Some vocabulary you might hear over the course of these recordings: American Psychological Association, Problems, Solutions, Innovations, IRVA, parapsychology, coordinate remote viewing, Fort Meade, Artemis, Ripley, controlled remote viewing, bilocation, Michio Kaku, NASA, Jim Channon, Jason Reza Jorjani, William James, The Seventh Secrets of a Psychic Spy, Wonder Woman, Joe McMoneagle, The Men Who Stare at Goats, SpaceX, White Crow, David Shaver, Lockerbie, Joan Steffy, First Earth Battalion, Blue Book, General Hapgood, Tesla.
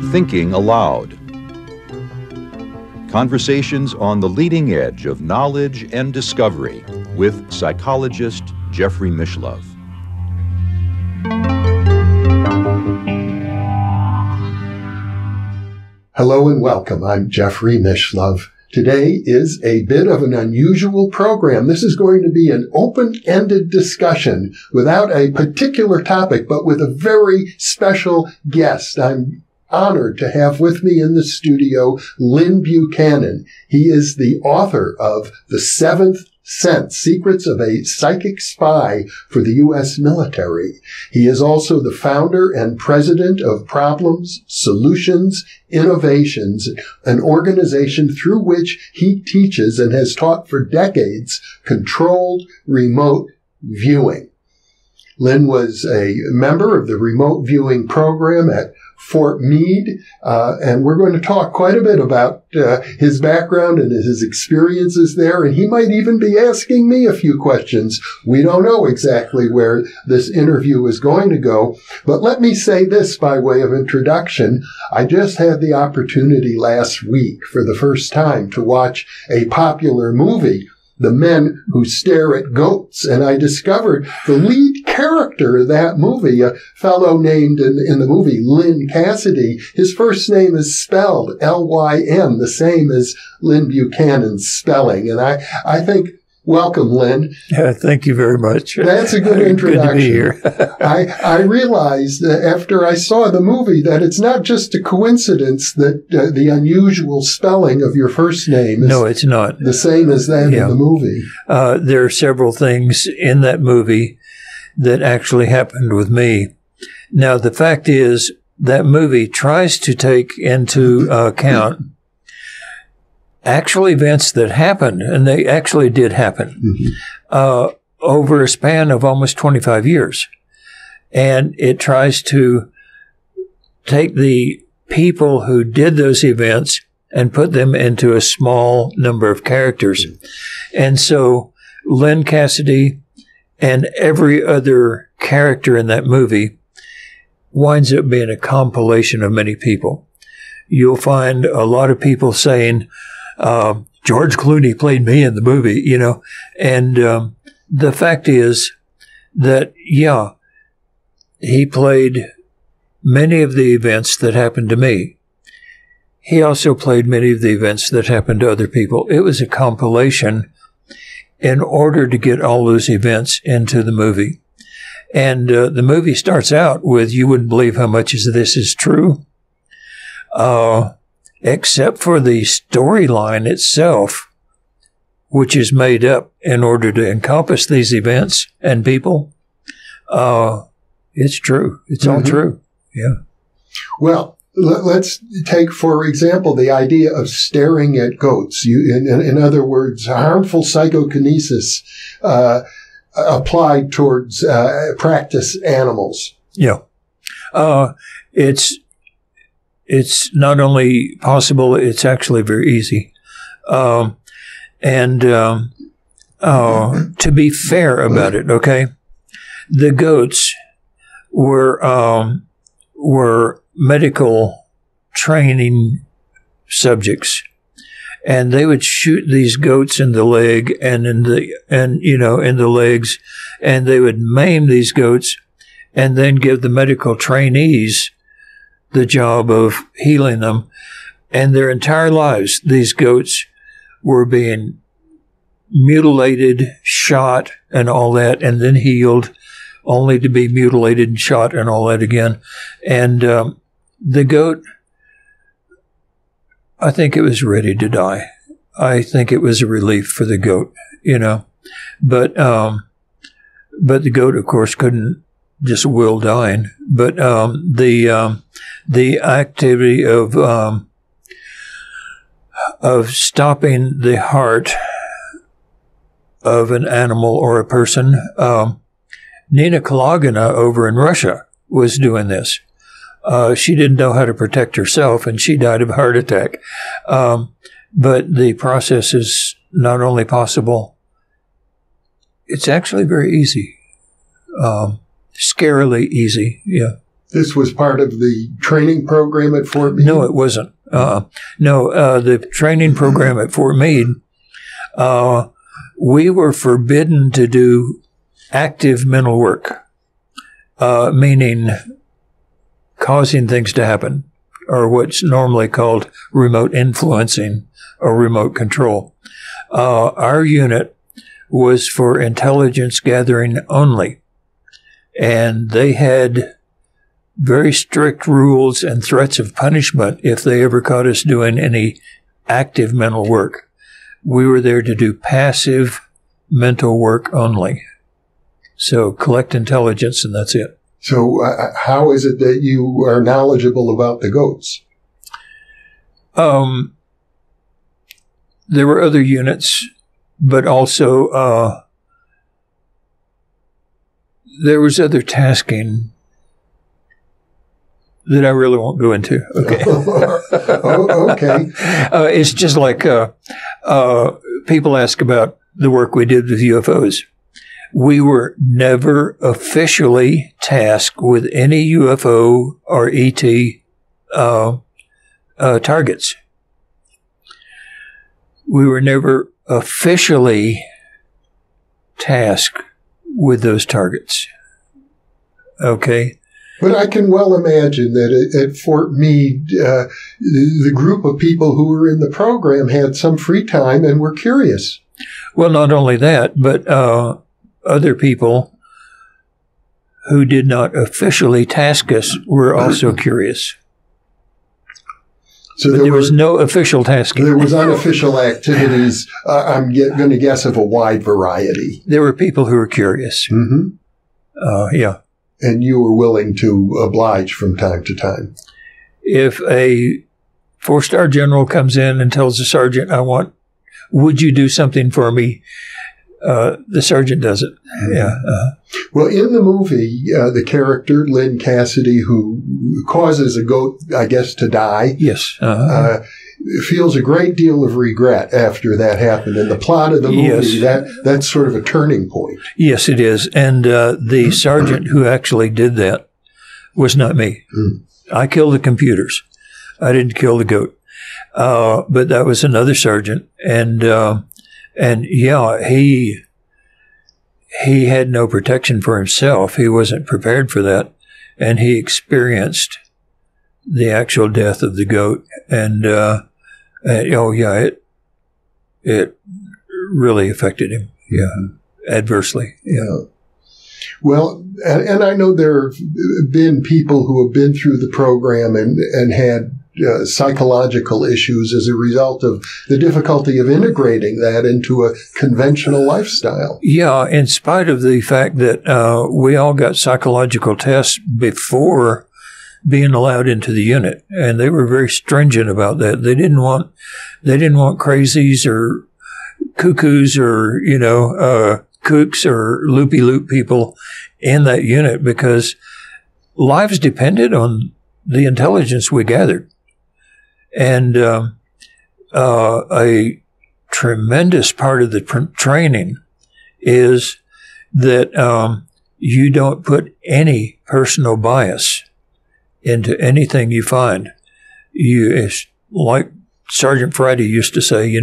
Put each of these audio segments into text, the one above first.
Thinking Aloud. Conversations on the leading edge of knowledge and discovery with psychologist Jeffrey Mishlove. Hello and welcome. I'm Jeffrey Mishlove. Today is a bit of an unusual program. This is going to be an open-ended discussion without a particular topic, but with a very special guest. I'm honored to have with me in the studio Lyn Buchanan. He is the author of The Seventh Secrets of a Psychic Spy for the U.S. military. He is also the founder and president of Problems, Solutions, Innovations, an organization through which he teaches and has taught for decades controlled remote viewing. Lynn was a member of the remote viewing program at Fort Meade, and we're going to talk quite a bit about his background and his experiences there, and he might even be asking me a few questions. We don't know exactly where this interview is going to go, but let me say this by way of introduction. I just had the opportunity last week for the first time to watch a popular movie, The Men Who Stare at Goats, and I discovered the lead character of that movie, a fellow named in the movie Lynn Cassidy. His first name is spelled L-Y-N, the same as Lyn Buchanan's spelling. And I think, welcome, Lynn. Yeah, thank you very much. That's a good introduction. Good to be here. I realized after I saw the movie that it's not just a coincidence that the unusual spelling of your first name is no, it's not. The same as that in the movie. There are several things in that movie that actually happened with me. Now, the fact is that movie tries to take into account actual events that happened, and they actually did happen, over a span of almost 25 years. And it tries to take the people who did those events and put them into a small number of characters. And so Lynn Cassidy and every other character in that movie winds up being a compilation of many people. You'll find a lot of people saying, George Clooney played me in the movie, you know. And the fact is that, yeah, he played many of the events that happened to me. He also played many of the events that happened to other people. It was a compilation in order to get all those events into the movie. And the movie starts out with, you wouldn't believe how much of this is true. Except for the storyline itself, which is made up in order to encompass these events and people. It's true. It's all true. Yeah. Well, let's take, for example, the idea of staring at goats. In other words, harmful psychokinesis applied towards practice animals. Yeah. It's not only possible, it's actually very easy. To be fair about it, okay, the goats were medical training subjects, and they would shoot these goats in the leg and in the legs, and they would maim these goats, and then give the medical trainees the job of healing them. And their entire lives, these goats were being mutilated, shot, and all that, and then healed, only to be mutilated and shot and all that again. And the goat, I think it was ready to die. I think it was a relief for the goat, you know. But the goat, of course, couldn't just will dying, but the activity of stopping the heart of an animal or a person. Nina Kulagina over in Russia was doing this. She didn't know how to protect herself, and she died of a heart attack. But the process is not only possible, it's actually very easy. scarily easy. Yeah. This was part of the training program at Fort Meade? No, it wasn't. The training program at Fort Meade, we were forbidden to do active mental work, meaning causing things to happen, or what's normally called remote influencing or remote control. Our unit was for intelligence gathering only, and they had very strict rules and threats of punishment if they ever caught us doing any active mental work. We were there to do passive mental work only. So collect intelligence and that's it. So how is it that you are knowledgeable about the goats? There were other units, but also there was other tasking that I really won't go into. Okay. Okay. It's just like people ask about the work we did with UFOs. We were never officially tasked with any UFO or ET targets. We were never officially tasked with those targets. Okay. But I can well imagine that at Fort Meade, the group of people who were in the program had some free time and were curious. Well, not only that, but other people who did not officially task us were also curious. So there was no official tasking. There was unofficial activities, I'm going to guess, of a wide variety. There were people who were curious. Mm-hmm. Yeah. And you were willing to oblige from time to time. If a four-star general comes in and tells the sergeant, would you do something for me? The sergeant does it. Yeah. Well, in the movie, the character, Lynn Cassidy, who causes a goat, I guess, to die. Yes. Feels a great deal of regret after that happened. In the plot of the movie, yes. That's sort of a turning point. Yes, it is. And the sergeant who actually did that was not me. I killed the computers. I didn't kill the goat. But that was another sergeant. And yeah, he had no protection for himself. He wasn't prepared for that. And he experienced the actual death of the goat. And it really affected him. Yeah. Adversely. Yeah. Well, and I know there have been people who have been through the program and had psychological issues as a result of the difficulty of integrating that into a conventional lifestyle. Yeah, in spite of the fact that we all got psychological tests before being allowed into the unit, and they were very stringent about that. They didn't want crazies or cuckoos or kooks or loopy-loop people in that unit because lives depended on the intelligence we gathered. And a tremendous part of the training is that you don't put any personal bias into anything you find. It's like Sergeant Friday used to say,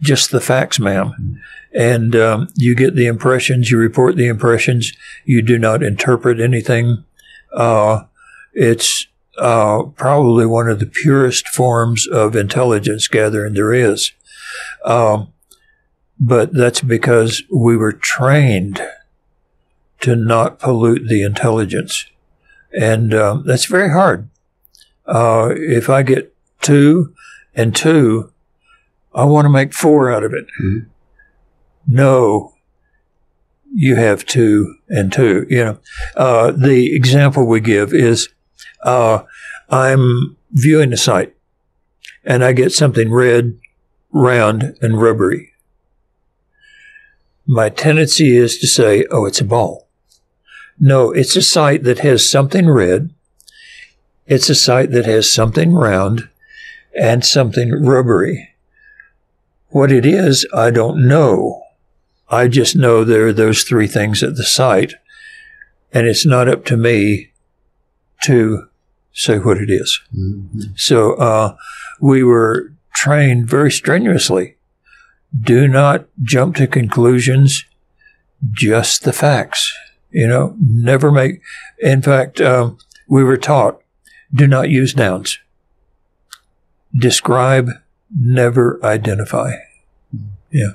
just the facts, ma'am. And you get the impressions, you report the impressions, you do not interpret anything. It's probably one of the purest forms of intelligence gathering there is. But that's because we were trained to not pollute the intelligence. And that's very hard. If I get 2 and 2, I want to make 4 out of it. Mm-hmm. No, you have 2 and 2. The example we give is I'm viewing a site, and I get something red, round, and rubbery. My tendency is to say, oh, it's a ball. No, it's a site that has something red. It's a site that has something round and something rubbery. What it is, I don't know. I just know there are those 3 things at the site. and it's not up to me to say what it is. Mm-hmm. So we were trained very strenuously. Do not jump to conclusions, just the facts. You know, never make, in fact, we were taught, do not use nouns. Describe, never identify. Yeah.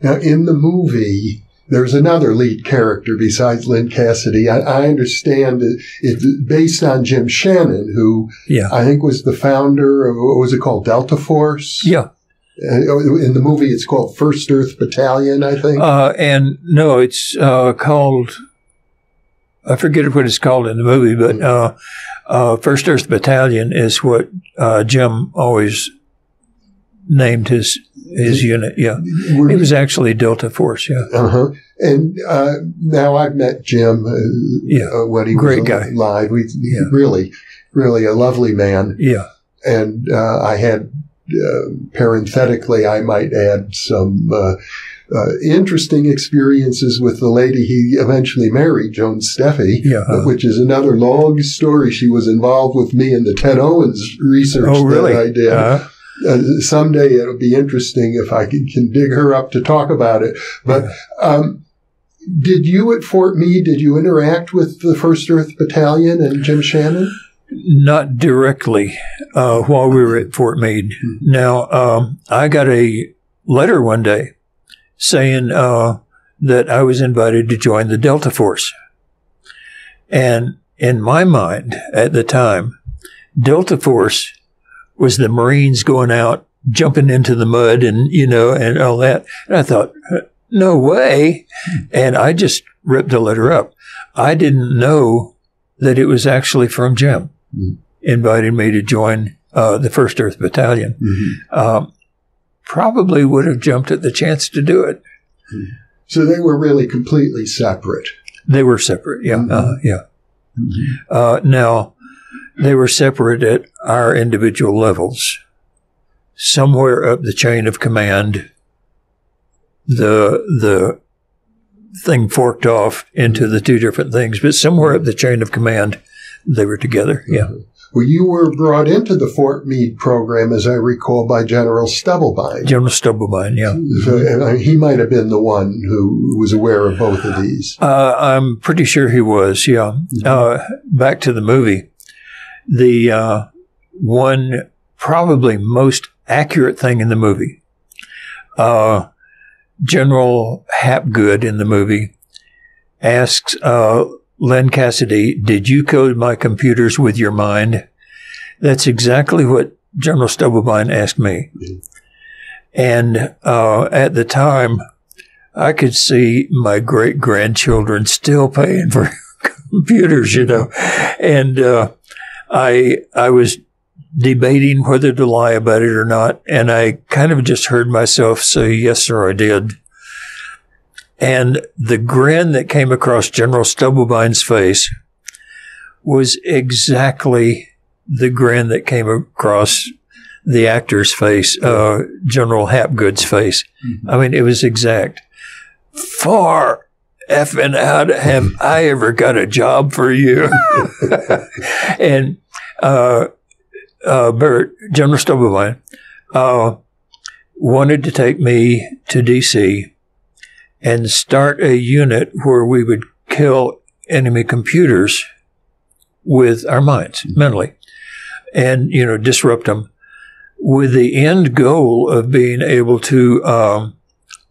Now, in the movie, there's another lead character besides Lynn Cassidy. I understand it's based on Jim Channon, who I think was the founder of, what was it called, Delta Force? Yeah. In the movie, it's called First Earth Battalion, I think. And no, it's called, I forget what it's called in the movie, but First Earth Battalion is what Jim always named his unit. Yeah, it was actually Delta Force. Yeah. Uh-huh. And now I've met Jim when he was alive. Really a lovely man. Yeah. And I had. Parenthetically, I might add some interesting experiences with the lady he eventually married, Joan Steffy, which is another long story. She was involved with me in the Ted Owens research that I did. Uh-huh. Someday it'll be interesting if I can dig her up to talk about it. But did you at Fort Meade, did you interact with the First Earth Battalion and Jim Channon? Not directly while we were at Fort Meade. Mm-hmm. Now, I got a letter one day saying that I was invited to join the Delta Force. And in my mind at the time, Delta Force was the Marines going out, jumping into the mud and, you know, and all that. And I thought, no way. Mm-hmm. And I just ripped the letter up. I didn't know that it was actually from Jim. Mm-hmm. Invited me to join the First Earth Battalion. Mm-hmm. Probably would have jumped at the chance to do it. Mm-hmm. So they were really completely separate. They were separate, yeah. Mm-hmm. Mm-hmm. Now, they were separate at our individual levels. Somewhere up the chain of command, the thing forked off into the two different things, but somewhere up the chain of command, they were together. Yeah. Well, you were brought into the Fort Meade program, as I recall, by General Stubblebine. General Stubblebine, yeah. So he might have been the one who was aware of both of these. I'm pretty sure he was, yeah. Mm-hmm. Back to the movie, the one probably most accurate thing in the movie, General Hapgood in the movie asks Lynn Cassidy, did you code my computers with your mind? That's exactly what General Stubblebine asked me. Mm-hmm. And at the time, I could see my great-grandchildren still paying for computers, you know. And I was debating whether to lie about it or not, and I kind of just heard myself say, yes, sir, I did. And the grin that came across General Stubblebine's face was exactly the grin that came across the actor's face, General Hapgood's face. Mm-hmm. I mean, it was exact. Far effing out have I ever got a job for you. And Bert, General Stubblebine, wanted to take me to D.C. and start a unit where we would kill enemy computers with our minds, mentally, and, you know, disrupt them, with the end goal of being able to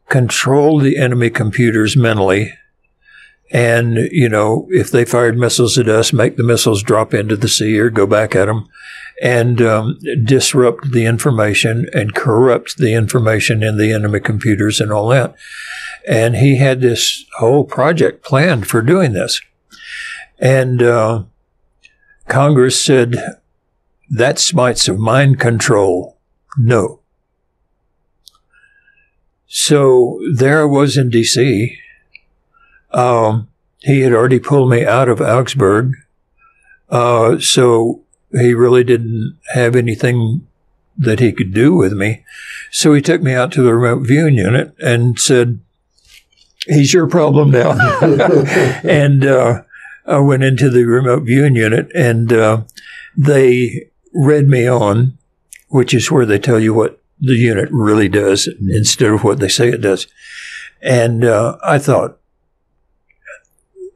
control the enemy computers mentally and, you know, if they fired missiles at us, make the missiles drop into the sea or go back at them, and disrupt the information and corrupt the information in the enemy computers and all that. And he had this whole project planned for doing this. And Congress said, that smites of mind control, no. So there I was in D.C. He had already pulled me out of Augsburg, so he really didn't have anything that he could do with me. So he took me out to the remote viewing unit and said, he's your problem now. And I went into the remote viewing unit, and they read me on, which is where they tell you what the unit really does instead of what they say it does. And I thought,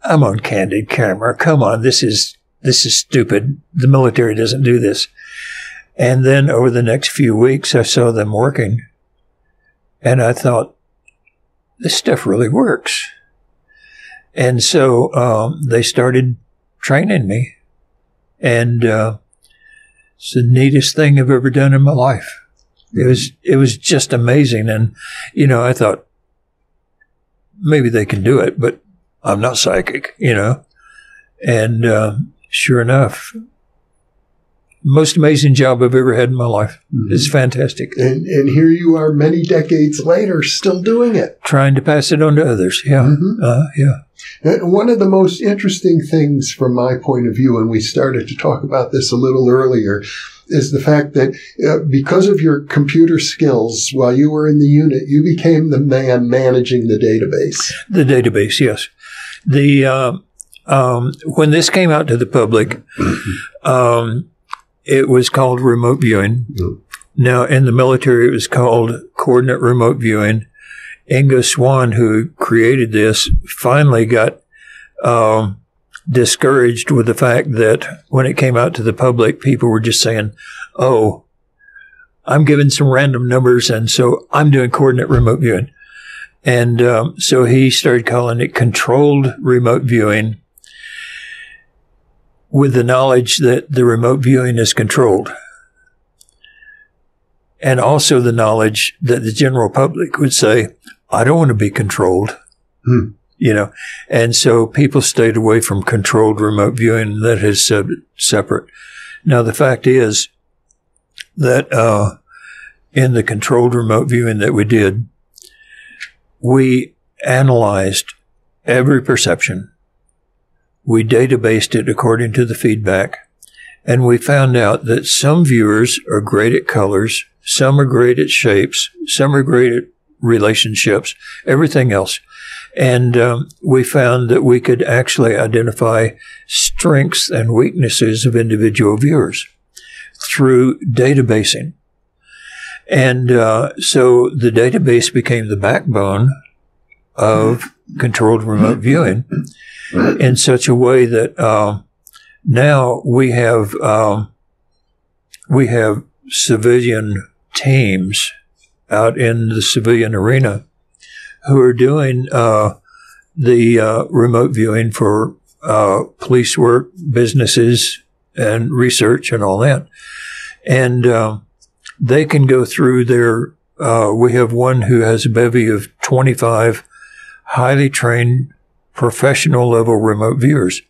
I'm on candid camera. Come on, this is stupid. The military doesn't do this. And then over the next few weeks, I saw them working, and I thought, this stuff really works. And so they started training me, and it's the neatest thing I've ever done in my life. It was just amazing. And, you know, I thought, maybe they can do it, but I'm not psychic, you know. And sure enough, most amazing job I've ever had in my life. Mm-hmm. It's fantastic. And here you are many decades later still doing it. Trying to pass it on to others, yeah. Mm-hmm. Yeah. And one of the most interesting things from my point of view, and we started to talk about this a little earlier, is the fact that because of your computer skills while you were in the unit, you became the man managing the database. The database, yes. The when this came out to the public, it was called remote viewing. Mm. Now, in the military, it was called coordinate remote viewing. Ingo Swann, who created this, finally got discouraged with the fact that when it came out to the public, people were just saying, oh, I'm giving some random numbers, and so I'm doing coordinate remote viewing. And so he started calling it controlled remote viewing, with the knowledge that the remote viewing is controlled, and also the knowledge that the general public would say, I don't want to be controlled, you know. And so people stayed away from controlled remote viewing. That is separate. Now, the fact is that in the controlled remote viewing that we did, we analyzed every perception. We databased it according to the feedback, and we found out that some viewers are great at colors, some are great at shapes, some are great at relationships, everything else. And we found that we could actually identify strengths and weaknesses of individual viewers through databasing. And so the database became the backbone of controlled remote viewing in such a way that now we have civilian teams out in the civilian arena who are doing the remote viewing for police work, businesses, and research and all that. And they can go through their we have one who has a bevy of 25 highly trained professional level remote viewers.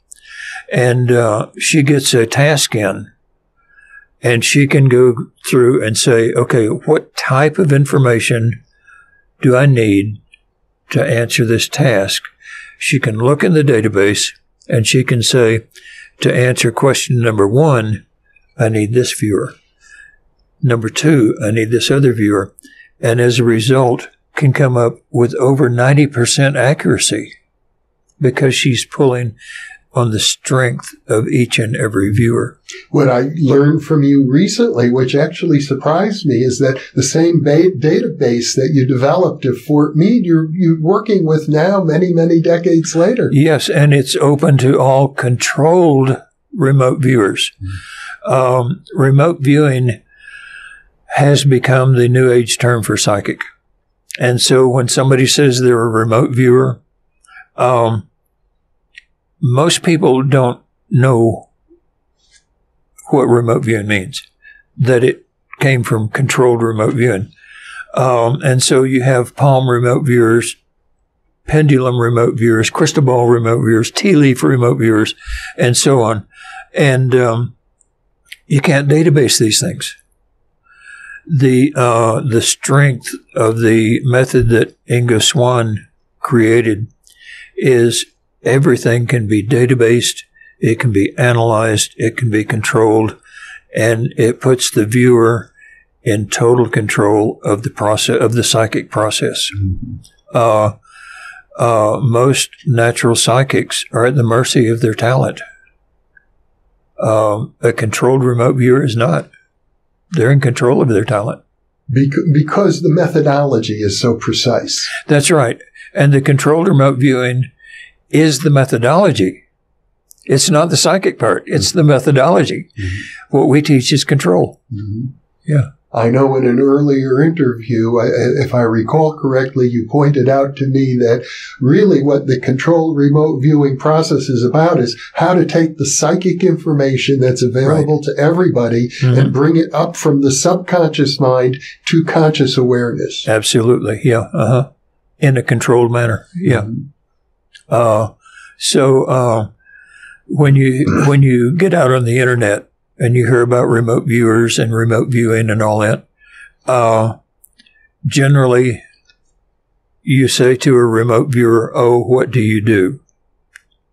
And she gets a task in, and she can go through and say, okay, what type of information do I need to answer this task? She can look in the database, and she can say, to answer question number one, I need this viewer. Number two, I need this other viewer. And as a result, can come up with over 90% accuracy because she's pulling on the strength of each and every viewer. What I learned from you recently, which actually surprised me, is that the same database that you developed at Fort Meade, you're working with now many, many decades later. Yes, and it's open to all controlled remote viewers. Mm-hmm. Remote viewing has become the new age term for psychic. And so when somebody says they're a remote viewer, most people don't know what remote viewing means, that it came from controlled remote viewing. And so you have palm remote viewers, pendulum remote viewers, crystal ball remote viewers, tea leaf remote viewers, and so on. And you can't database these things. The strength of the method that Ingo Swann created is everything can be databased, it can be analyzed, it can be controlled, and it puts the viewer in total control of the process, of the psychic process. Mm-hmm. most natural psychics are at the mercy of their talent. A controlled remote viewer is not. They're in control of their talent. Because the methodology is so precise. That's right. And the controlled remote viewing is the methodology. It's not the psychic part. It's the methodology. Mm-hmm. What we teach is control. Mm-hmm. Yeah. I know in an earlier interview, if I recall correctly, you pointed out to me that really what the controlled remote viewing process is about is how to take the psychic information that's available to everybody and bring it up from the subconscious mind to conscious awareness. Absolutely. Yeah. Uh-huh. In a controlled manner. Yeah. When you get out on the internet, and you hear about remote viewers and remote viewing and all that, generally you say to a remote viewer, oh, what do you do?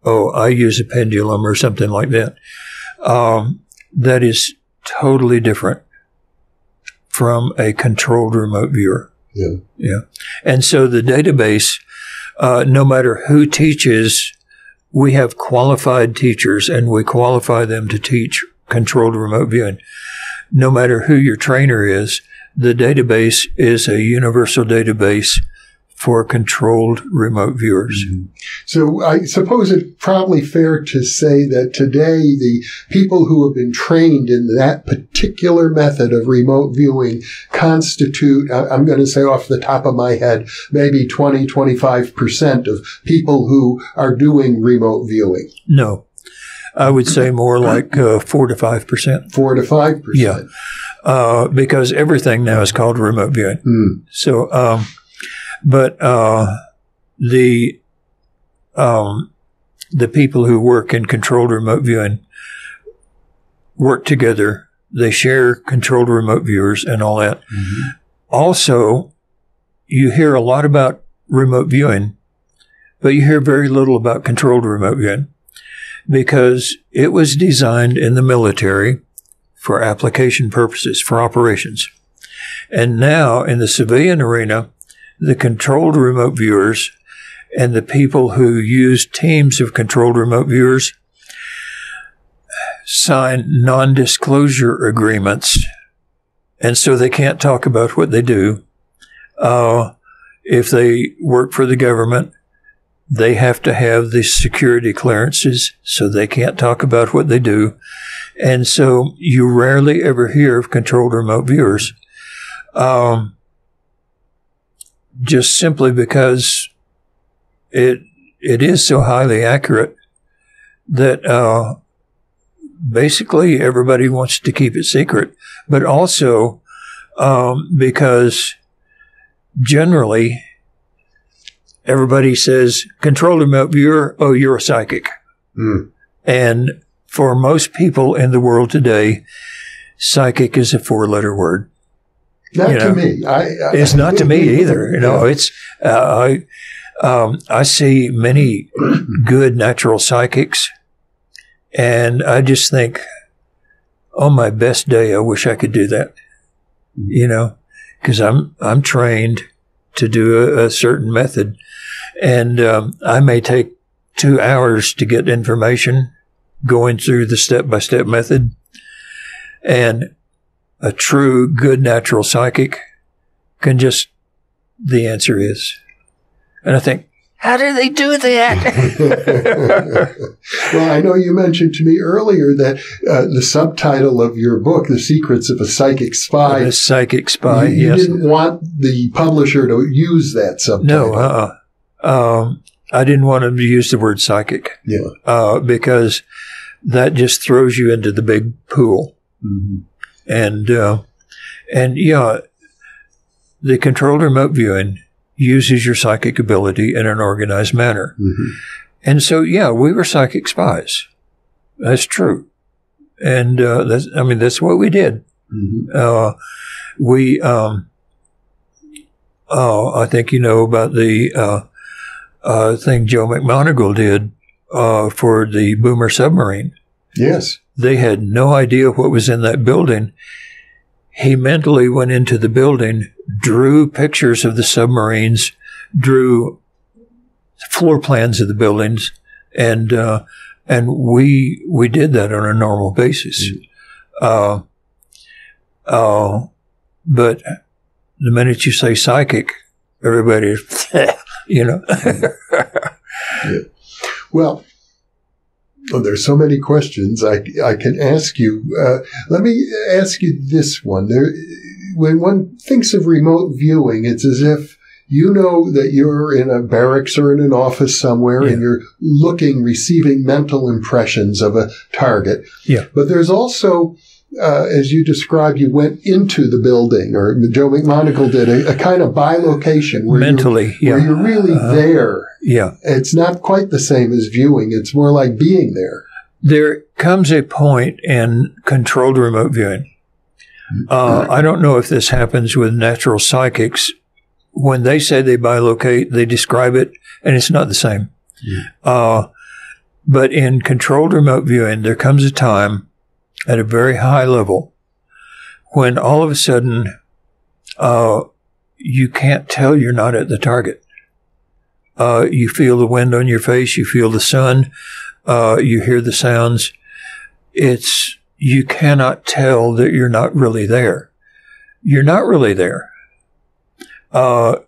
Oh, I use a pendulum or something like that. That is totally different from a controlled remote viewer. Yeah. Yeah. And so the database, no matter who teaches, we have qualified teachers and we qualify them to teach controlled remote viewing. No matter who your trainer is, the database is a universal database for controlled remote viewers. Mm-hmm. So I suppose it's probably fair to say that today the people who have been trained in that particular method of remote viewing constitute, I'm going to say off the top of my head, maybe 20, 25% of people who are doing remote viewing. No. I would say more like 4 to 5%. 4 to 5%. Yeah, because everything now is called remote viewing. Mm. So, the people who work in controlled remote viewing work together. They share controlled remote viewers and all that. Mm-hmm. Also, you hear a lot about remote viewing, but you hear very little about controlled remote viewing, because it was designed in the military for application purposes, for operations. And now in the civilian arena, the controlled remote viewers and the people who use teams of controlled remote viewers sign non-disclosure agreements. And so they can't talk about what they do. If they work for the government, they have to have the security clearances, so they can't talk about what they do. And so you rarely ever hear of controlled remote viewers, just simply because it is so highly accurate that basically everybody wants to keep it secret, but also because generally everybody says, controlled remote viewer, oh, you're a psychic. Mm. And for most people in the world today, psychic is a four-letter word. Not to me. It's not to me either. You know, it's I see many good natural psychics, and I just think, on my best day, I wish I could do that. Mm. You know, because I'm trained to do a certain method. And I may take 2 hours to get information going through the step-by-step method. And a true, good, natural psychic can just, the answer is. And I think, how do they do that? Well, I know you mentioned to me earlier that the subtitle of your book, The Secrets of a Psychic Spy. A Psychic Spy, yes. You didn't want the publisher to use that subtitle. No, I didn't want him to use the word psychic. Yeah. Because that just throws you into the big pool. Mm-hmm. And yeah, the controlled remote viewing uses your psychic ability in an organized manner. Mm-hmm. And so, yeah, we were psychic spies. That's true. And, that's what we did. Mm-hmm. I think you know about the thing Joe McMoneagle did for the Boomer submarine. Yes. They had no idea what was in that building. He mentally went into the building, drew pictures of the submarines, drew floor plans of the buildings, and we did that on a normal basis. But the minute you say psychic, everybody, you know. Yeah. Well, there's so many questions I can ask you. Let me ask you this one. When one thinks of remote viewing, it's as if you know that you're in a barracks or in an office somewhere, yeah, and you're looking, receiving mental impressions of a target. Yeah. But there's also, as you described, you went into the building, or Joe McMoneagle did, a kind of bilocation where mentally, where you're really there. Yeah. It's not quite the same as viewing. It's more like being there. There comes a point in controlled remote viewing. I don't know if this happens with natural psychics. When they say they bilocate, they describe it, and it's not the same. Yeah. But in controlled remote viewing, there comes a time at a very high level when all of a sudden you can't tell you're not at the target. You feel the wind on your face. You feel the sun. You hear the sounds. You cannot tell that you're not really there. You're not really there. And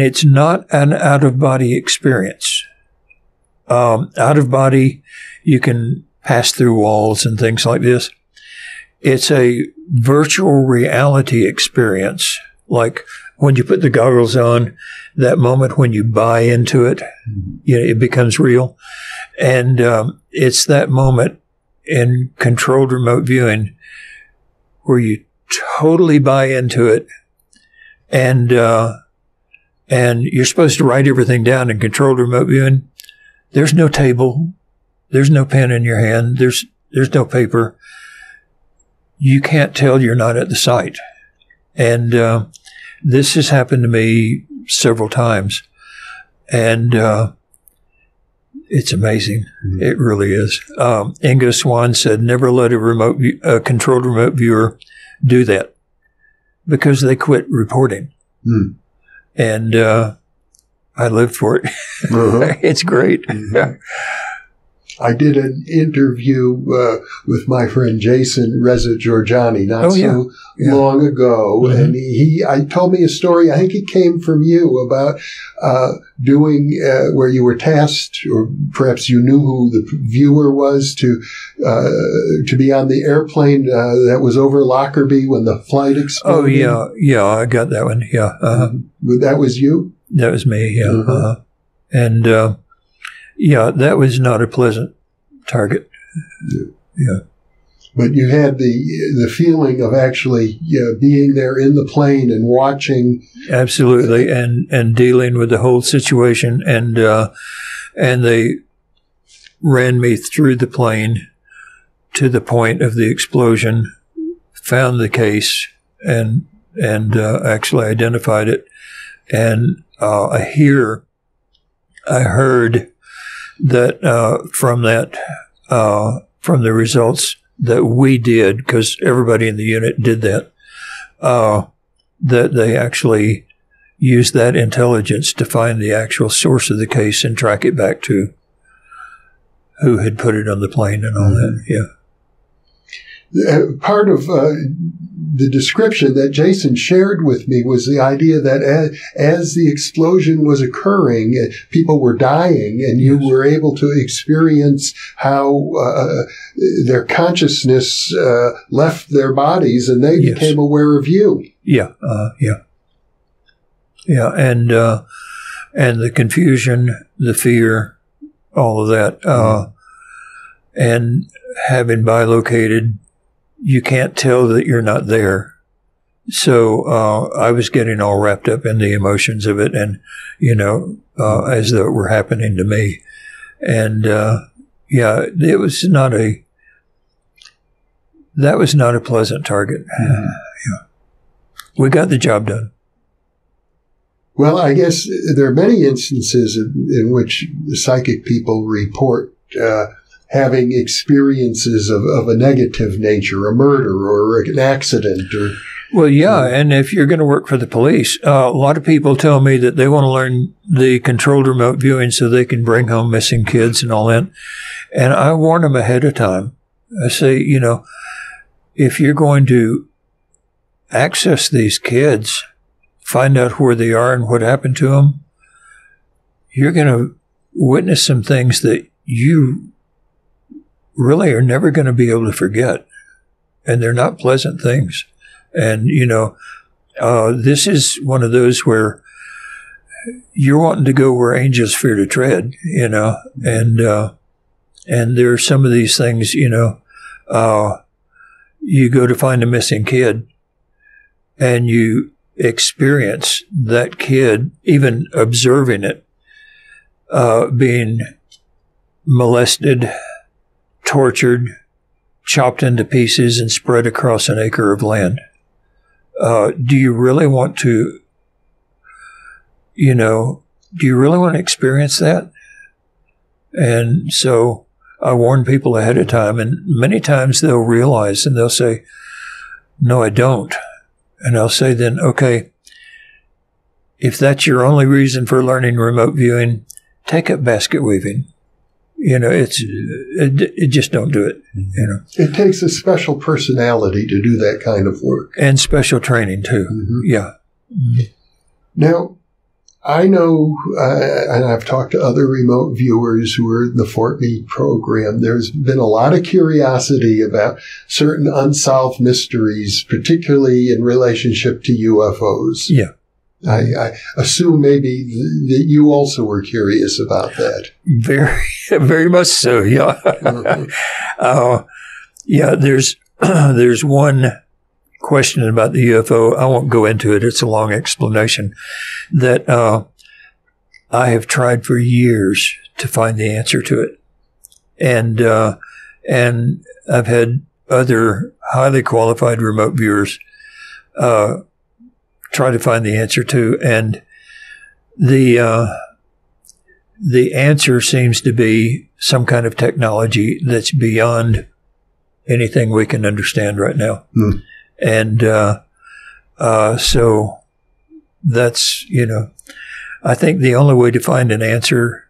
it's not an out-of-body experience. Out-of-body, you can pass through walls and things like this. It's a virtual reality experience, like when you put the goggles on, that moment when you buy into it, you know, it becomes real. And it's that moment in controlled remote viewing where you totally buy into it. And you're supposed to write everything down in controlled remote viewing. There's no table. There's no pen in your hand. There's no paper. You can't tell you're not at the site. And, this has happened to me several times. And, it's amazing. Mm-hmm. It really is. Ingo Swann said, never let a controlled remote viewer do that, because they quit reporting. Mm. And I live for it. Uh-huh. It's great. Mm-hmm. I did an interview with my friend Jason Reza Jorjani long ago. Mm-hmm. And he told me a story, I think it came from you, about doing where you were tasked, or perhaps you knew who the viewer was, to be on the airplane that was over Lockerbie when the flight exploded. I got that one, yeah. That was you? That was me, yeah. Mm-hmm. Yeah, that was not a pleasant target. Yeah. But you had the feeling of actually being there in the plane and watching. Absolutely, and dealing with the whole situation. And they ran me through the plane to the point of the explosion, found the case, and actually identified it. And I heard that from the results that we did, because everybody in the unit did that, that they actually used that intelligence to find the actual source of the case and track it back to who had put it on the plane and all that. Yeah. Part of the description that Jason shared with me was the idea that as the explosion was occurring, people were dying, and you were able to experience how their consciousness left their bodies, and they became aware of you. Yeah, and the confusion, the fear, all of that, and having bilocated, you can't tell that you're not there. So I was getting all wrapped up in the emotions of it, and, you know, as though it were happening to me. And, it was not a pleasant target. Mm-hmm. We got the job done. Well, I guess there are many instances in which psychic people report having experiences of a negative nature, a murder or an accident. Well, yeah, and if you're going to work for the police, a lot of people tell me that they want to learn the controlled remote viewing so they can bring home missing kids and all that. And I warn them ahead of time. I say, you know, if you're going to access these kids, find out where they are and what happened to them, you're going to witness some things that you really are never going to be able to forget. And they're not pleasant things. And, you know, this is one of those where you're wanting to go where angels fear to tread, you know, and there are some of these things, you know, you go to find a missing kid and you experience that kid, even observing it, being molested, tortured, chopped into pieces and spread across an acre of land. Do you really want to, you know, do you really want to experience that? And so I warn people ahead of time, and many times they'll realize and they'll say, no, I don't. And I'll say then, okay, if that's your only reason for learning remote viewing, take up basket weaving. You know, it just don't do it, you know. It takes a special personality to do that kind of work. And special training, too. Mm-hmm. Yeah. Mm-hmm. Now, I know, and I've talked to other remote viewers who are in the Fort Meade program, there's been a lot of curiosity about certain unsolved mysteries, particularly in relationship to UFOs. Yeah. I assume maybe that you also were curious about that. Very, very much so. Yeah. Mm-hmm. Yeah. There's one question about the UFO. I won't go into it. It's a long explanation that I have tried for years to find the answer to it, and I've had other highly qualified remote viewers try to find the answer to, and the answer seems to be some kind of technology that's beyond anything we can understand right now. Mm. And so that's, you know, I think the only way to find an answer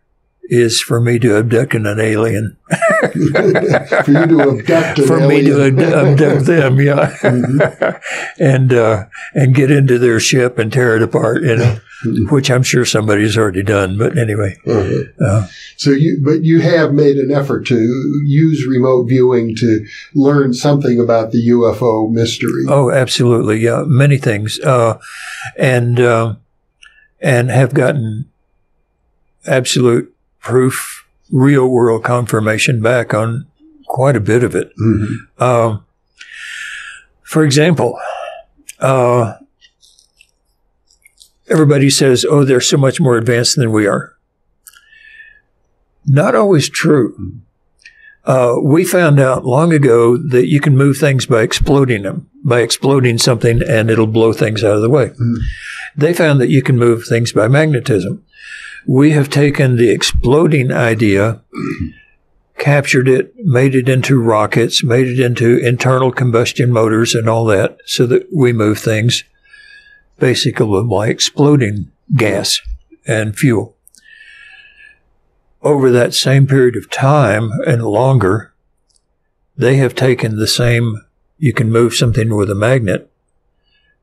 is for me to abduct an alien. For you to abduct an for alien. Me to abduct them, yeah. Mm-hmm. And get into their ship and tear it apart, you know, which I'm sure somebody's already done. But anyway. Mm-hmm. But you have made an effort to use remote viewing to learn something about the UFO mystery. Oh, absolutely, yeah. Many things. And have gotten absolute proof, real world confirmation back on quite a bit of it. Mm-hmm. For example, everybody says, oh, they're so much more advanced than we are. Not always true. We found out long ago that you can move things by exploding them, by exploding something, and it'll blow things out of the way. Mm-hmm. They found that you can move things by magnetism. We have taken the exploding idea, captured it, made it into rockets, made it into internal combustion motors and all that, so that we move things basically by exploding gas and fuel. Over that same period of time and longer, they have taken the same, you can move something with a magnet,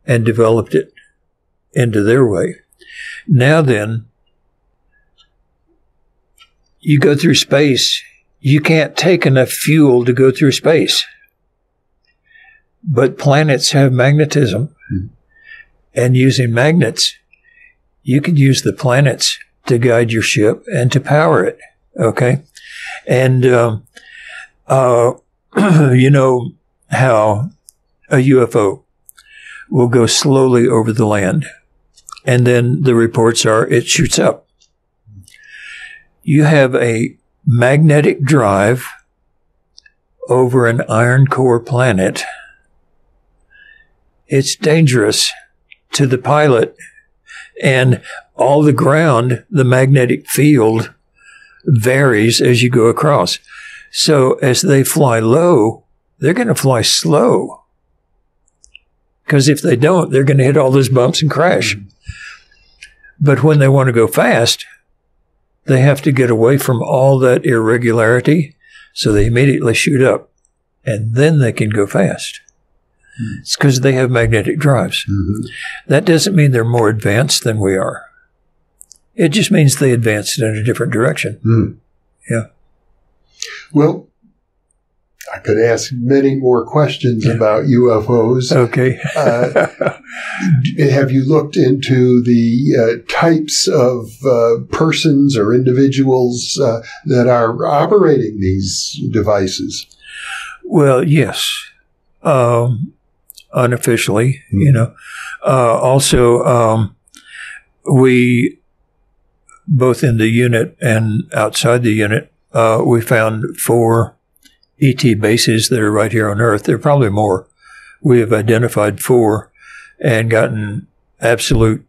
and developed it into their way. Now then, you go through space, you can't take enough fuel to go through space. But planets have magnetism. Mm-hmm. And using magnets, you can use the planets to guide your ship and to power it, okay? And you know how a UFO will go slowly over the land, and then the reports are it shoots up. You have a magnetic drive over an iron core planet. It's dangerous to the pilot, and all the ground, the magnetic field varies as you go across. So as they fly low, they're going to fly slow because if they don't, they're going to hit all those bumps and crash. But when they want to go fast, they have to get away from all that irregularity, so they immediately shoot up, and then they can go fast. It's because they have magnetic drives. That doesn't mean they're more advanced than we are. It just means they advanced in a different direction. Yeah. Well, I could ask many more questions about UFOs. Okay. Have you looked into the types of persons or individuals that are operating these devices? Well, yes. Unofficially, you know. Also, we, both in the unit and outside the unit, we found 4 ET bases that are right here on Earth. There are probably more. We have identified 4 and gotten absolute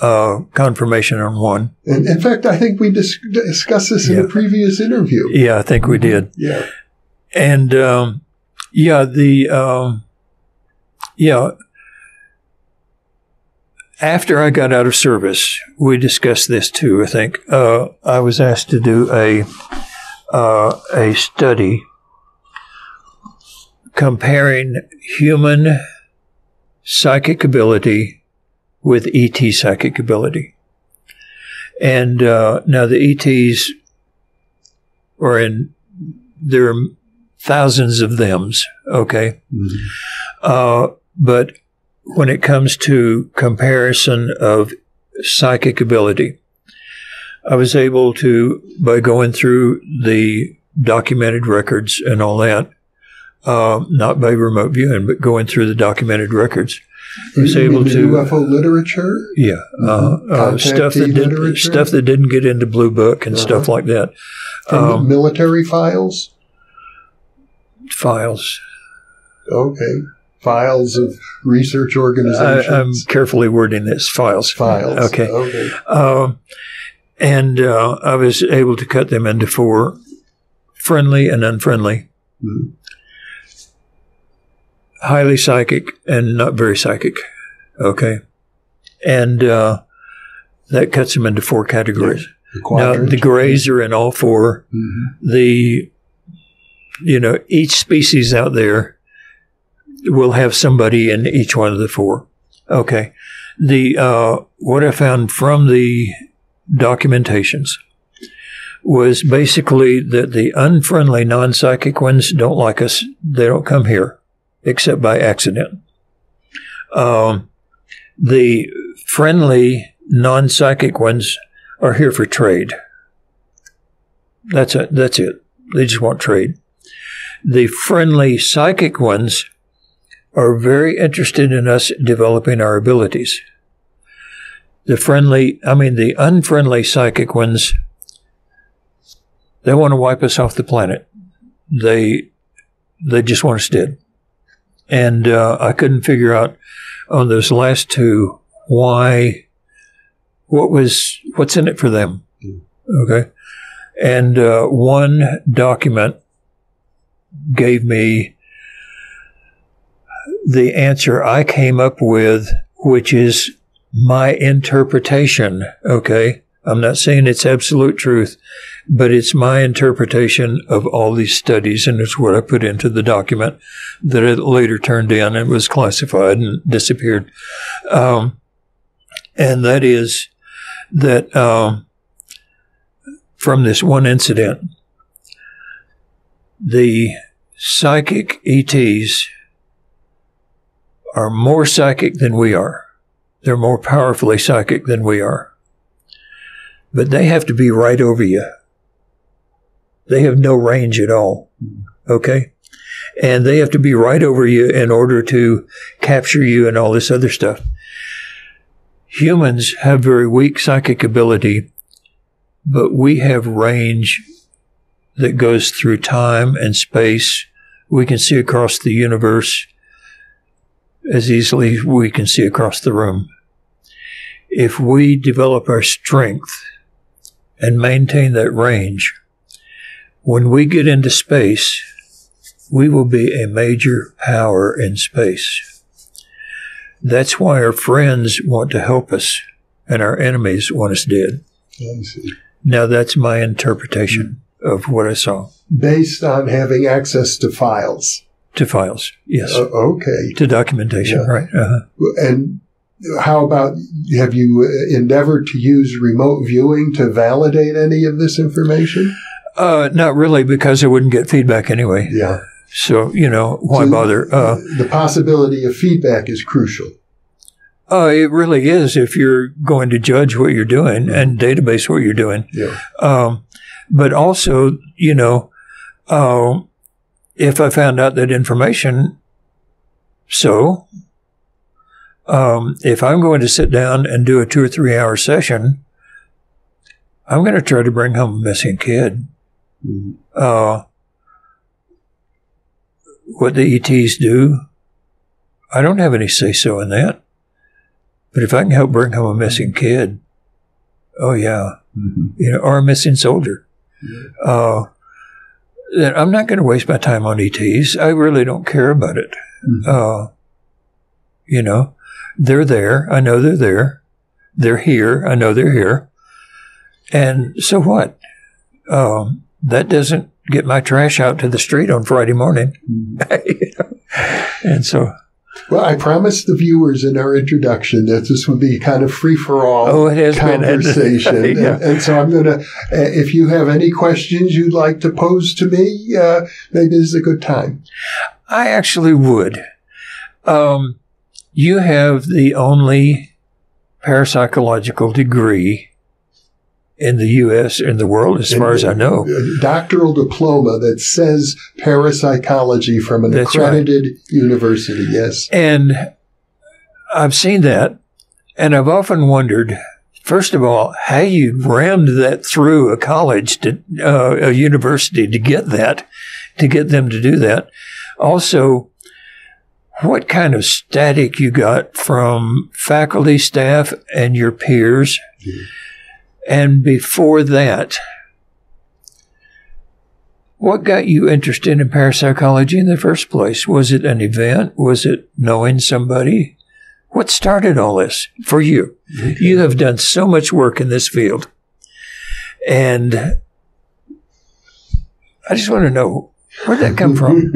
confirmation on 1. And in fact, I think we discussed this in a previous interview. Yeah, I think we did. Yeah. And, yeah, the, yeah, after I got out of service, we discussed this too, I think. I was asked to do a study comparing human psychic ability with ET psychic ability. And, now the ETs are in, there are thousands of thems, okay? But when it comes to comparison of psychic ability, I was able to, by going through the documented records and all that, not by remote viewing, but going through the documented records, I was able to UFO literature, stuff that didn't get into Blue Book and stuff like that, from military files. Okay. Files of research organizations. I'm carefully wording this. Files. Okay. Okay. And I was able to cut them into 4, friendly and unfriendly, highly psychic and not very psychic. Okay. And that cuts them into 4 categories. The now, the grays are in all 4. The, you know, each species out there will have somebody in each one of the 4. Okay. The, what I found from the documentations was basically that the unfriendly non-psychic ones don't like us. They don't come here except by accident. The friendly non-psychic ones are here for trade. That's it. That's it. They just want trade. The friendly psychic ones are very interested in us developing our abilities. The unfriendly psychic ones, they want to wipe us off the planet. They just want us dead. And I couldn't figure out on those last 2 why, what's in it for them. Okay. And one document gave me the answer I came up with, which is my interpretation, okay? I'm not saying it's absolute truth, but it's my interpretation of all these studies, and it's what I put into the document that I later turned in and was classified and disappeared. And that is that from this one incident, the psychic ETs are more psychic than we are. They're more powerfully psychic than we are. But they have to be right over you. They have no range at all. Okay? And they have to be right over you in order to capture you and all this other stuff. Humans have very weak psychic ability, but we have range that goes through time and space. We can see across the universe as easily as we can see across the room. If we develop our strength and maintain that range, when we get into space, we will be a major power in space. That's why our friends want to help us and our enemies want us dead. I see. Now, that's my interpretation of what I saw. Based on having access to files. To files, yes. Okay. To documentation, yeah. Right. And how about, have you endeavored to use remote viewing to validate any of this information? Not really, because I wouldn't get feedback anyway. Yeah. So, you know, why bother? The possibility of feedback is crucial. It really is if you're going to judge what you're doing and database what you're doing. Yeah. But also, you know, if I found out that information, so if I'm going to sit down and do a 2 or 3 hour session, I'm going to try to bring home a missing kid. Mm-hmm. What the ETs do, I don't have any say-so in that. But if I can help bring home a missing kid, oh yeah, you know, or a missing soldier, then I'm not going to waste my time on ETs. I really don't care about it. You know, they're there. I know they're there. They're here. I know they're here. And so what? That doesn't get my trash out to the street on Friday morning. You know? And so... Well, I promised the viewers in our introduction that this would be kind of free-for-all conversation. Been, yeah. And so I'm going to, if you have any questions you'd like to pose to me, maybe this is a good time. I actually would. You have the only parapsychological degree in the U.S. and the world, as far as I know. A doctoral diploma that says parapsychology from an accredited university, yes. And I've seen that, and I've often wondered, first of all, how you rammed that through a college, to a university to get them to do that. Also, what kind of static you got from faculty, staff, and your peers. Mm-hmm. And before that, what got you interested in parapsychology in the first place? Was it an event? Was it knowing somebody? What started all this for you? Okay. You have done so much work in this field. And I just want to know, where'd that come from?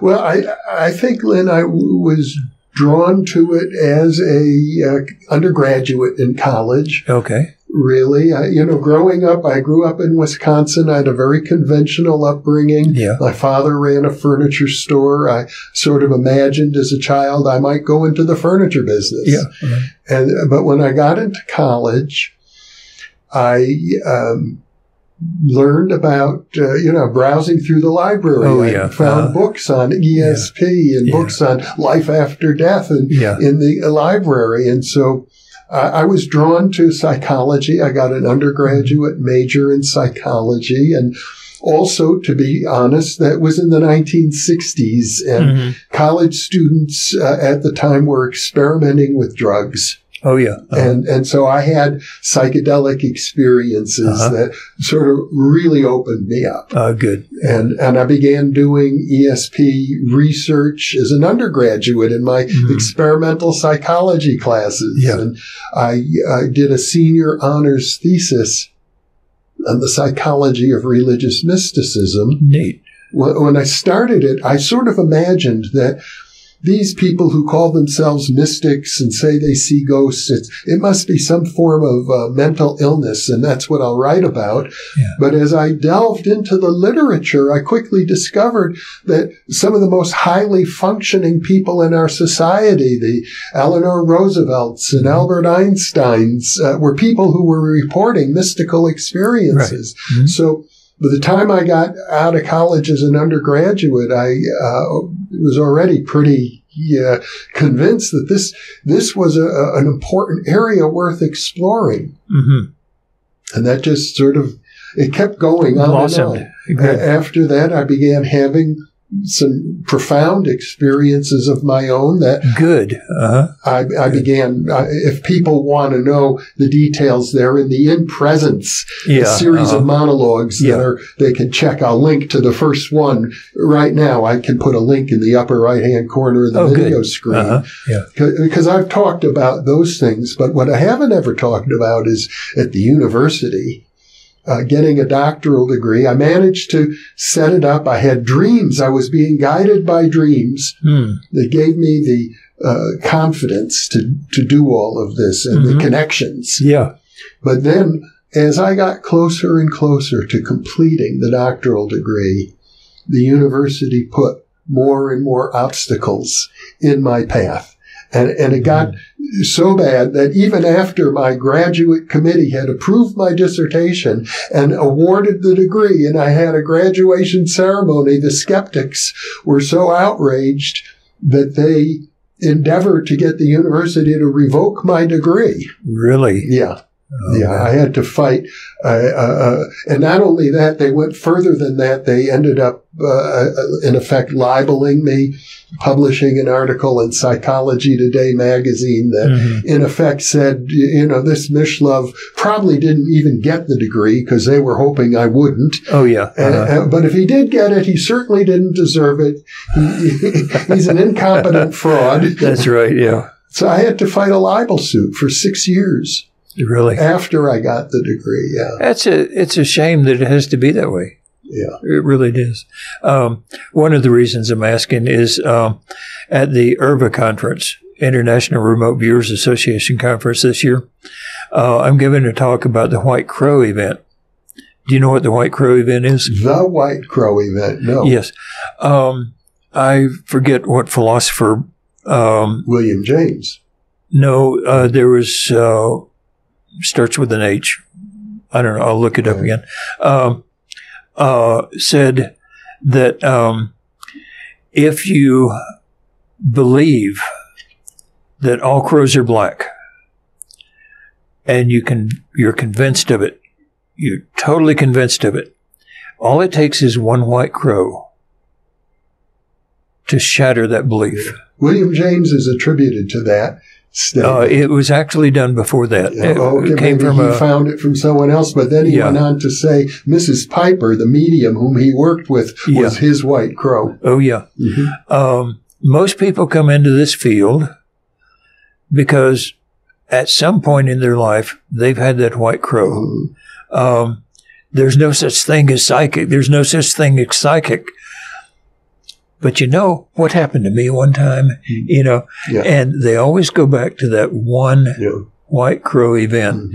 Well, I think, Lynn, I was drawn to it as a undergraduate in college. Okay. Really, you know, growing up, I grew up in Wisconsin. I had a very conventional upbringing. Yeah. My father ran a furniture store. I sort of imagined as a child I might go into the furniture business. Yeah. Mm-hmm. But when I got into college, I learned about, you know, browsing through the library. Oh, yeah. I found books on ESP and books on life after death and in the library. And so I was drawn to psychology. I got an undergraduate major in psychology. And also, to be honest, that was in the 1960s. And college students at the time were experimenting with drugs. Oh, yeah. And so I had psychedelic experiences that sort of really opened me up. Oh, good. And I began doing ESP research as an undergraduate in my experimental psychology classes. Yeah. And I did a senior honors thesis on the psychology of religious mysticism. Neat. When I started it, I sort of imagined that these people who call themselves mystics and say they see ghosts, it must be some form of mental illness, and that's what I'll write about. Yeah. But as I delved into the literature, I quickly discovered that some of the most highly functioning people in our society, the Eleanor Roosevelts and Albert Einsteins, were people who were reporting mystical experiences. Right. Mm-hmm. So by the time I got out of college as an undergraduate, I was already pretty convinced that this was an important area worth exploring. Mm-hmm. And that just sort of, it kept going on and on. After that, I began having some profound experiences of my own that good. I began, if people want to know the details, they're in the In Presence, a series of monologues that are, they can check. I'll link to the first one right now. I can put a link in the upper right-hand corner of the video screen. Because I've talked about those things, but what I haven't ever talked about is at the university, getting a doctoral degree. I managed to set it up. I had dreams. I was being guided by dreams that gave me the confidence to do all of this and the connections. But then as I got closer and closer to completing the doctoral degree, the university put more and more obstacles in my path. And it got so bad that even after my graduate committee had approved my dissertation and awarded the degree, and I had a graduation ceremony, the skeptics were so outraged that they endeavored to get the university to revoke my degree. Really? Yeah. Oh, yeah, man. I had to fight. And not only that, they went further than that. They ended up, in effect, libeling me, publishing an article in Psychology Today magazine that, in effect, said, you know, this Mishlove probably didn't even get the degree because they were hoping I wouldn't. But if he did get it, he certainly didn't deserve it. He's an incompetent fraud. That's right, yeah. So I had to fight a libel suit for 6 years. Really? After I got the degree, It's a shame that it has to be that way. Yeah. It really is. One of the reasons I'm asking is at the IRVA conference, International Remote Viewers Association conference this year, I'm giving a talk about the White Crow event. Do you know what the White Crow event is? The White Crow event, no. Yes. I forget what philosopher. William James. No, there was... starts with an H. I don't know. I'll look it up again. Said that if you believe that all crows are black and you're convinced of it, you're totally convinced of it, all it takes is one white crow to shatter that belief. William James is attributed to that. It was actually done before that. He found it from someone else, but then he went on to say Mrs. Piper, the medium whom he worked with, was his white crow. Most people come into this field because at some point in their life, they've had that white crow. There's no such thing as psychic. There's no such thing as psychic. But you know what happened to me one time, you know, and they always go back to that one White Crow event.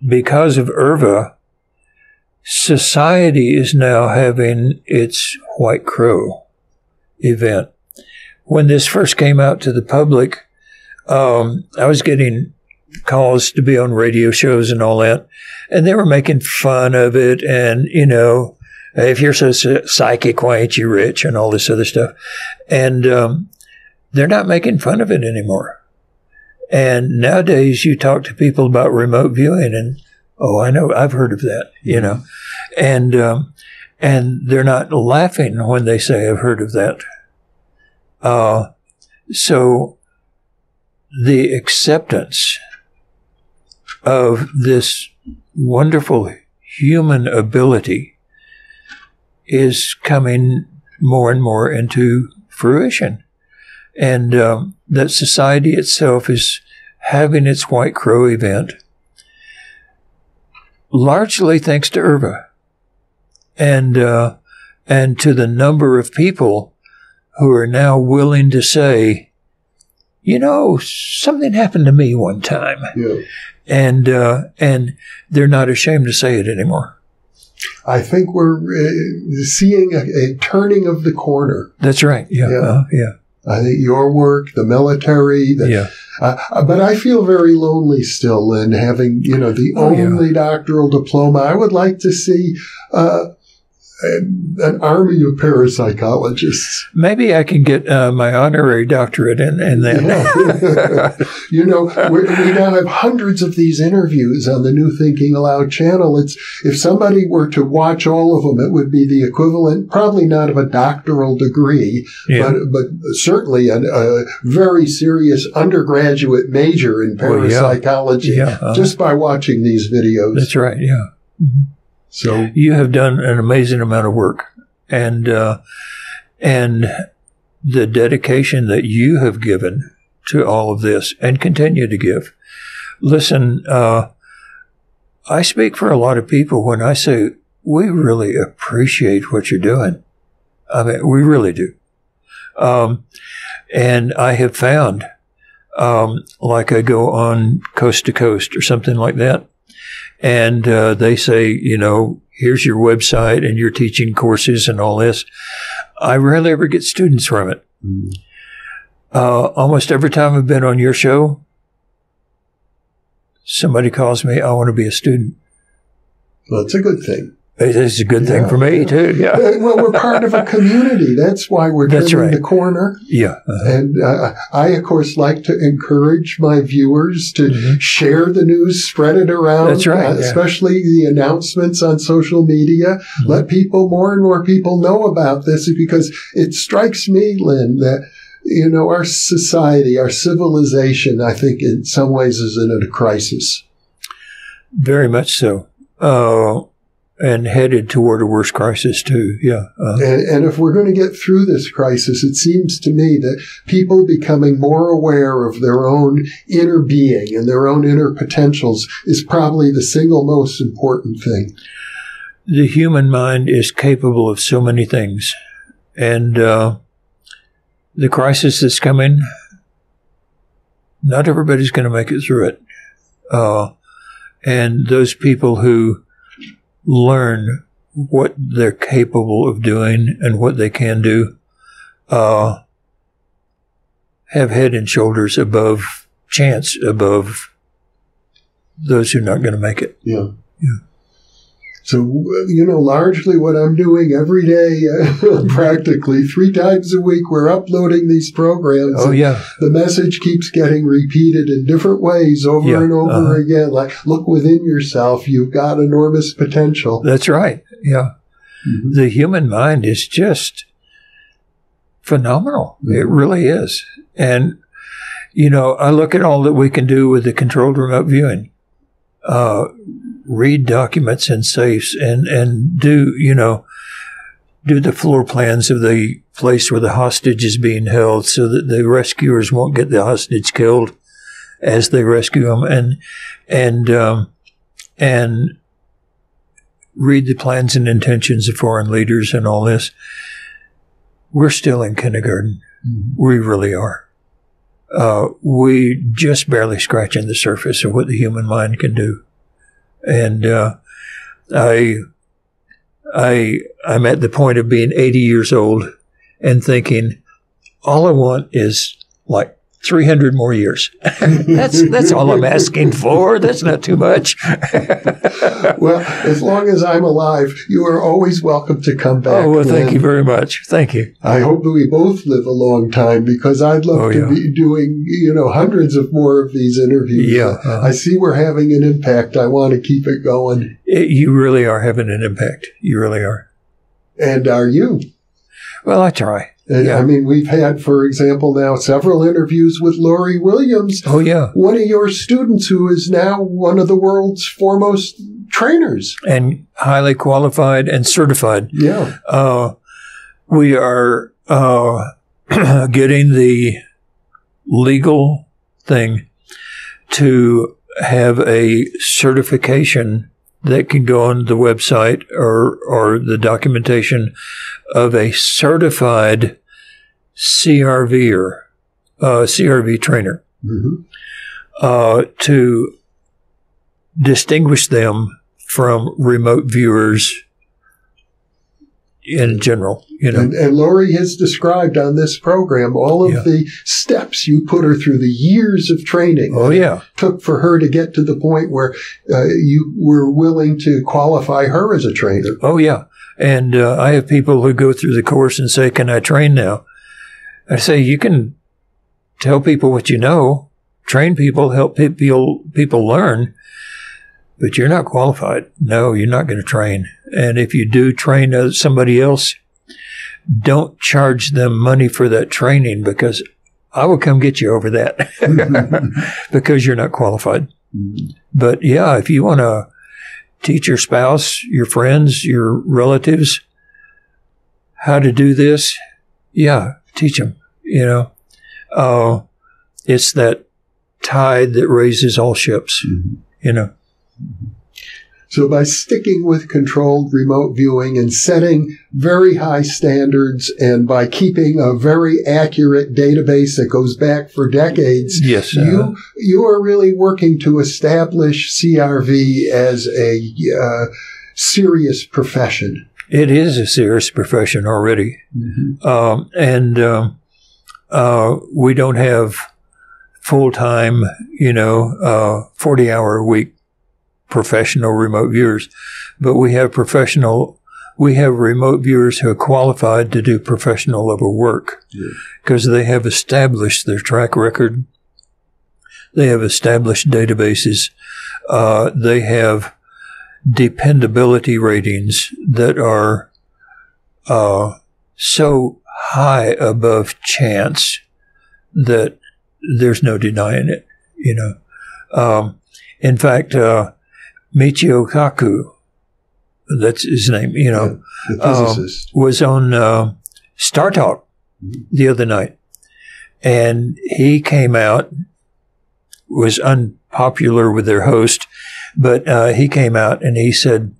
Because of IRVA, society is now having its White Crow event. When this first came out to the public, I was getting calls to be on radio shows and all that, and they were making fun of it and, you know, if you're so psychic, why ain't you rich? And all this other stuff. And they're not making fun of it anymore. And nowadays you talk to people about remote viewing and, I know, I've heard of that, you know. And they're not laughing when they say, I've heard of that. So the acceptance of this wonderful human ability is coming more and more into fruition. And that society itself is having its White Crow event, largely thanks to IRVA and to the number of people who are now willing to say, you know, something happened to me one time. And they're not ashamed to say it anymore. I think we're seeing a turning of the corner. That's right. I think your work, the military. But I feel very lonely still, Lynn, having, you know, the only doctoral diploma. I would like to see an army of parapsychologists. Maybe I can get my honorary doctorate in that. Yeah. You know, we now have hundreds of these interviews on the New Thinking Allowed channel. If somebody were to watch all of them, it would be the equivalent, probably not of a doctoral degree, yeah, but certainly a very serious undergraduate major in parapsychology, well, yeah. Yeah, just by watching these videos. That's right, yeah. Mm-hmm. So you have done an amazing amount of work, and the dedication that you have given to all of this and continue to give. Listen, I speak for a lot of people when I say we really appreciate what you're doing. I mean, we really do. And I have found, like I go on coast to coast or something like that, and they say, you know, here's your website and your teaching courses and all this. I rarely ever get students from it. Mm. Almost every time I've been on your show, somebody calls me, I want to be a student. Well, that's a good thing. It's a good thing for me, too. Yeah. Well, we're part of a community. That's why we're turning the corner. Yeah. Uh-huh. And I, of course, like to encourage my viewers to share the news, spread it around. That's right. Especially the announcements on social media. Mm-hmm. Let people, more and more people, know about this, because it strikes me, Lynn, that, you know, our society, our civilization, I think in some ways is in a crisis. Very much so. And headed toward a worse crisis, too. Yeah. And if we're going to get through this crisis, it seems to me that people becoming more aware of their own inner being and their own inner potentials is probably the single most important thing. The human mind is capable of so many things. And the crisis that's coming, not everybody's going to make it through it. And those people who learn what they're capable of doing and what they can do, have head and shoulders above chance, above those who are not going to make it. Yeah. Yeah. So, you know, largely what I'm doing every day, practically 3 times a week, we're uploading these programs. Oh, yeah. The message keeps getting repeated in different ways over and over again. Like, look within yourself. You've got enormous potential. That's right. Yeah. Mm-hmm. The human mind is just phenomenal. Mm-hmm. It really is. And, you know, I look at all that we can do with the controlled remote viewing. Read documents in safes and do, you know, do the floor plans of the place where the hostage is being held so that the rescuers won't get the hostage killed as they rescue them, and read the plans and intentions of foreign leaders and all this. We're still in kindergarten. Mm-hmm. We really are. We just barely scratching the surface of what the human mind can do. And I'm at the point of being 80 years old and thinking, all I want is like 300 more years. That's all I'm asking for. That's not too much. Well, as long as I'm alive, you are always welcome to come back. Oh, well, thank you very much. Thank you. I hope that we both live a long time, because I'd love to be doing, you know, hundreds of more of these interviews. Yeah. I see we're having an impact. I want to keep it going. You really are having an impact. You really are. And are you? Well, I try. Yeah. I mean, we've had, for example, now several interviews with Laurie Williams. Oh, yeah. One of your students, who is now one of the world's foremost trainers. And highly qualified and certified. Yeah. We are getting the legal thing to have a certification that can go on the website or the documentation of a certified CRV trainer, to distinguish them from remote viewers in general, you know. And Laurie has described on this program all of the steps you put her through, the years of training it took for her to get to the point where you were willing to qualify her as a trainer. Oh, yeah. And I have people who go through the course and say, can I train now? I say, you can tell people what you know, train people, help people learn, but you're not qualified. No, you're not going to train. And if you do train somebody else, don't charge them money for that training, because I will come get you over that because you're not qualified. Mm-hmm. But yeah, if you want to teach your spouse, your friends, your relatives how to do this, yeah, teach them, you know. It's that tide that raises all ships, mm-hmm. you know. Mm-hmm. So by sticking with controlled remote viewing and setting very high standards, and by keeping a very accurate database that goes back for decades, yes, you are really working to establish CRV as a serious profession. It is a serious profession already. Mm-hmm. We don't have full-time, 40-hour-a-week professional remote viewers, but we have remote viewers who are qualified to do professional level work because they have established their track record. They have established databases. They have dependability ratings that are so high above chance that there's no denying it, In fact, Michio Kaku, that's his name, was on StarTalk the other night. And he came out, was unpopular with their host, but he came out and he said,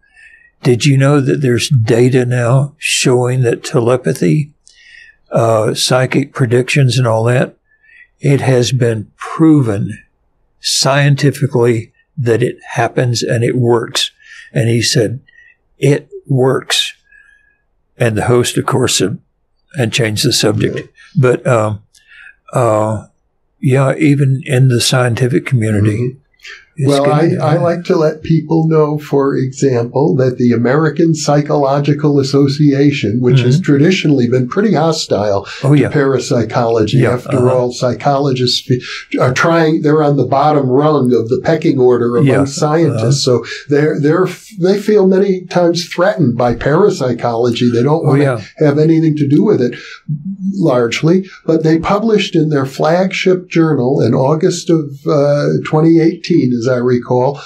did you know that there's data now showing that telepathy, psychic predictions and all that, it has been proven scientifically that it happens and it works. And he said, it works. And the host, of course, and changed the subject. Yeah. But, even in the scientific community. Mm-hmm. Well, I like to let people know, for example, that the American Psychological Association, which mm-hmm. has traditionally been pretty hostile to parapsychology. Yeah. After all, psychologists are trying, they're on the bottom rung of the pecking order among scientists. So they feel many times threatened by parapsychology. They don't want to have anything to do with it, largely. But they published in their flagship journal in August of 2018, as I recall,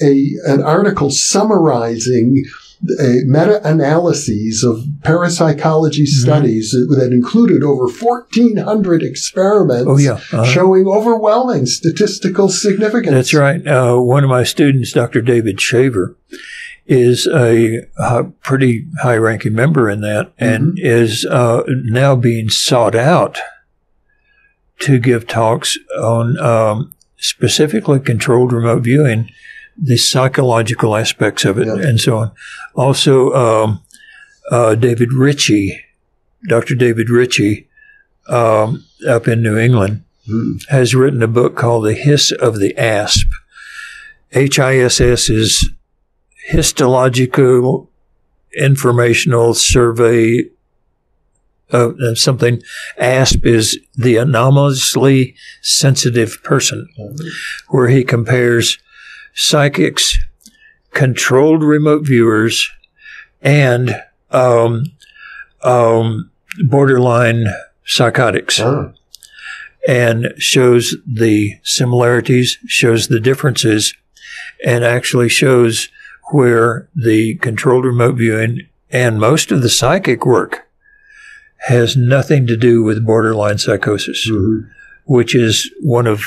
an article summarizing meta-analyses of parapsychology mm-hmm. studies that included over 1,400 experiments showing overwhelming statistical significance. That's right. One of my students, Dr. David Shaver, is a pretty high-ranking member in that and mm-hmm. is now being sought out to give talks on specifically controlled remote viewing, the psychological aspects of it, and so on. Also, Dr. David Ritchey, up in New England, has written a book called The Hiss of the Asp. HISS is Histological Informational Survey of something. ASP is the Anomalously Sensitive Person, where he compares psychics, controlled remote viewers, and borderline psychotics, and shows the similarities, shows the differences, and actually shows where the controlled remote viewing and most of the psychic work has nothing to do with borderline psychosis, which is one of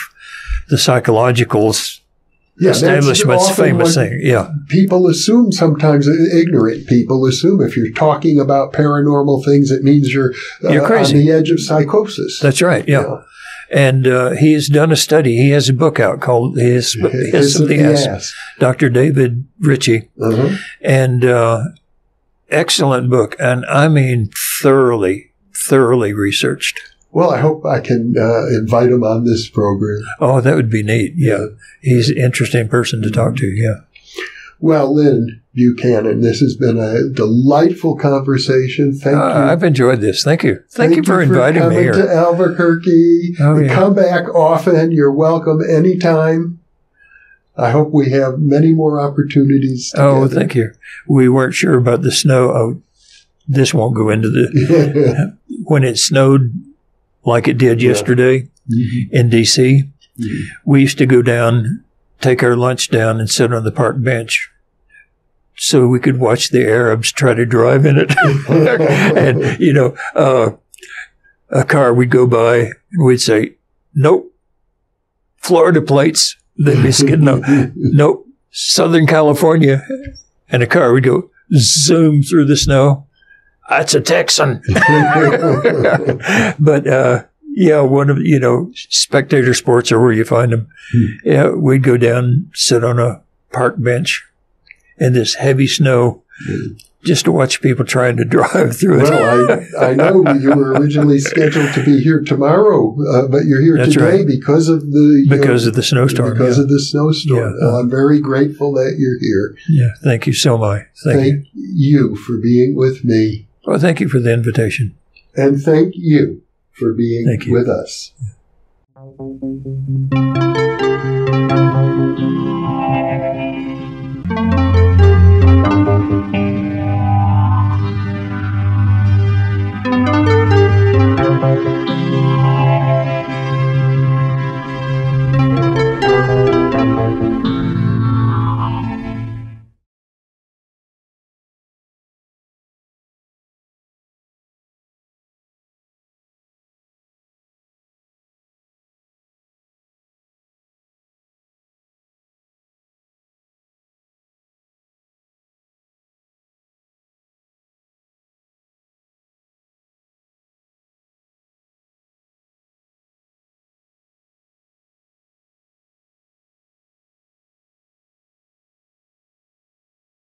the psychological's establishment's famous thing. Yeah. People assume sometimes, ignorant people assume, if you're talking about paranormal things, it means you're crazy, on the edge of psychosis. That's right, yeah. And he has done a study. He has a book out called Hiss of the Asp. Dr. David Ritchie. Mm-hmm. And excellent book. And I mean thoroughly, thoroughly researched. Well, I hope I can invite him on this program. Oh, that would be neat. Yeah. He's an interesting person to talk to. Yeah. Well, Lynn Buchanan, this has been a delightful conversation. Thank you. I've enjoyed this. Thank you. Thank you for inviting me here. To Albuquerque. Come back often. You're welcome anytime. I hope we have many more opportunities together. Oh, thank you. We weren't sure about the snow. Oh, this won't go into the... When it snowed like it did yesterday in D.C., we used to go down, take our lunch down, and sit on the park bench so we could watch the Arabs try to drive in it. And, you know, a car would go by, and we'd say, nope, Florida plates. They'd be skidding up. Nope, Southern California. And a car would go zoom through the snow. That's a Texan. But, yeah, one of, you know, spectator sports are where you find them. Yeah, we'd go down, sit on a park bench in this heavy snow just to watch people trying to drive through it. Well, I know you were originally scheduled to be here tomorrow, but you're here today because of the snowstorm. Because of the snowstorm. Yeah. Well, I'm very grateful that you're here. Yeah, thank you so much. Thank you for being with me. Well, thank you for the invitation. And thank you for being with us.